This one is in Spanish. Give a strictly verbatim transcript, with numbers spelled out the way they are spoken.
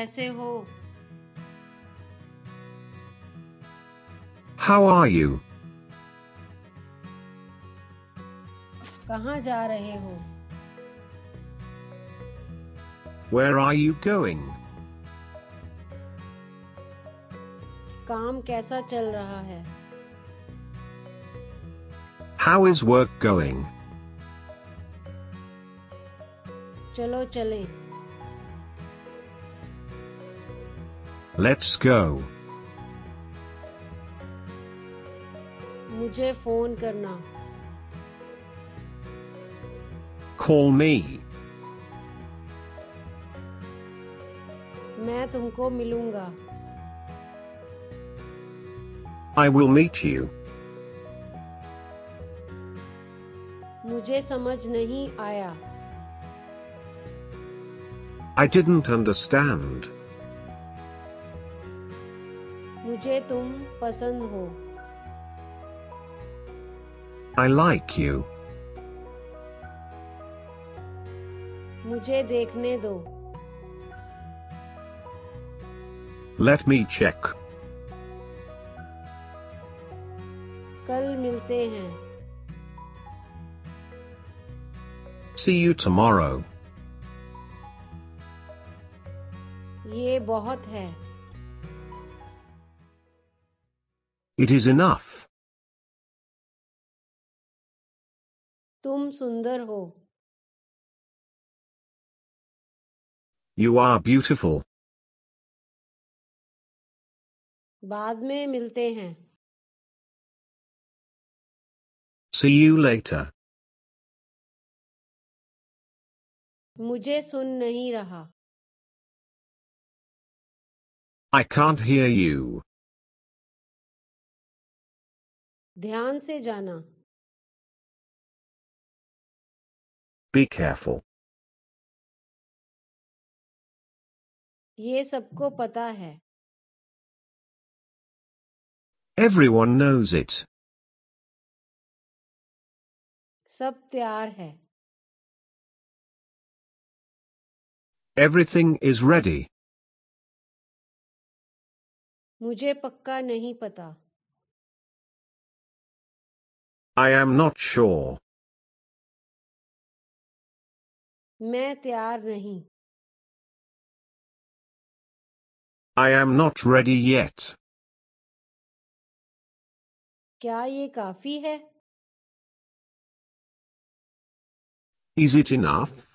कैसे हो? How are you? कहाँ जा रहे हो? Where are you going? काम कैसा चल रहा है? How is work going? चलो चलें. Let's go. मुझे फोन करना. Call me. मैं तुमको मिलूंगा. I will meet you. मुझे समझ नहीं आया. I didn't understand. मुझे तुम पसंद हो. I like you. मुझे देखने दो. Let me check. कल मिलते हैं. See you tomorrow. ये बहुत है. It is enough. तुम सुंदर हो. You are beautiful. बाद में मिलते हैं. See you later. मुझे सुन नहीं रहा. I can't hear you. ध्यान से जाना. Be careful. ये सबको पता है. Everyone knows it. सब तैयार है. Everything is ready. मुझे पक्का नहीं पता. I am not sure. मैं तैयार नहीं. I am not ready yet. क्या ये काफी है? Is it enough?